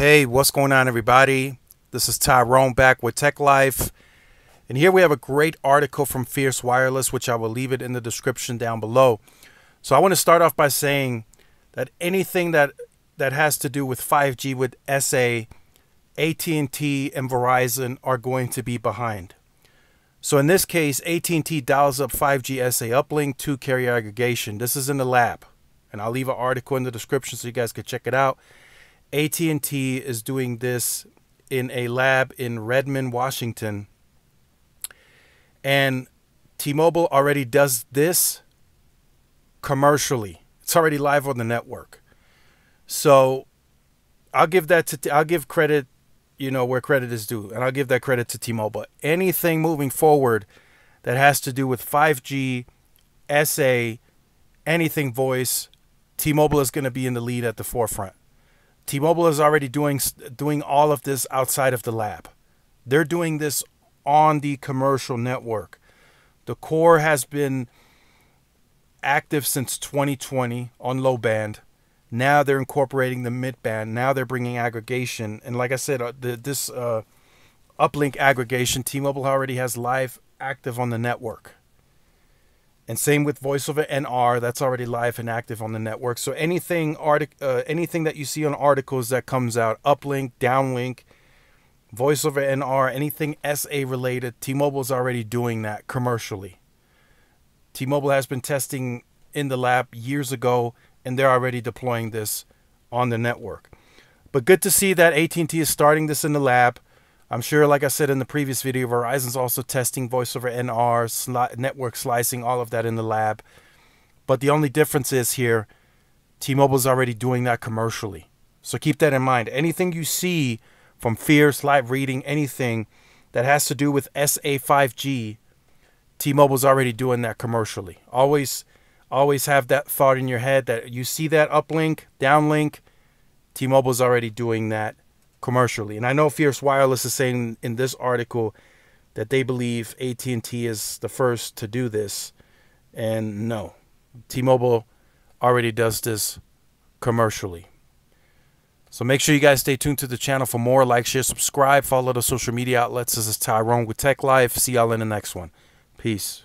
Hey, what's going on, everybody? This is Tyrone back with Tech Life. And here we have a great article from Fierce Wireless, which I will leave it in the description down below. So I want to start off by saying that anything that has to do with 5G with SA, AT&T and Verizon are going to be behind. So in this case, AT&T dials up 5G SA uplink to carrier aggregation. This is in the lab. And I'll leave an article in the description so you guys can check it out. AT&T is doing this in a lab in Redmond, Washington. And T-Mobile already does this commercially. It's already live on the network. So I'll give that to, I'll give credit, you know, where credit is due. And I'll give that credit to T-Mobile. Anything moving forward that has to do with 5G, SA, anything voice, T-Mobile is going to be in the lead at the forefront. T-Mobile is already doing all of this outside of the lab. They're doing this on the commercial network. The core has been active since 2020 on low band. Now they're incorporating the mid band. Now they're bringing aggregation. And like I said, this uplink aggregation, T-Mobile already has live active on the network. And same with Voiceover NR, that's already live and active on the network. So anything that you see on articles that comes out, uplink, downlink, Voiceover NR, anything SA related, T-Mobile is already doing that commercially. T-Mobile has been testing in the lab years ago, and they're already deploying this on the network. But good to see that AT&T is starting this in the lab. I'm sure, like I said in the previous video, Verizon's also testing Voiceover NR, network slicing, all of that in the lab. But the only difference is here, T-Mobile's already doing that commercially. So keep that in mind. Anything you see from Fierce, live reading, anything that has to do with SA 5G, T-Mobile's already doing that commercially. Always have that thought in your head that you see that uplink, downlink, T-Mobile's already doing that commercially. And I know Fierce Wireless is saying in this article that they believe AT&T is the first to do this. And no, T-Mobile already does this commercially. So make sure you guys stay tuned to the channel for more. Like, share, subscribe, follow the social media outlets. This is Tyrone with Tech Life. See y'all in the next one. Peace.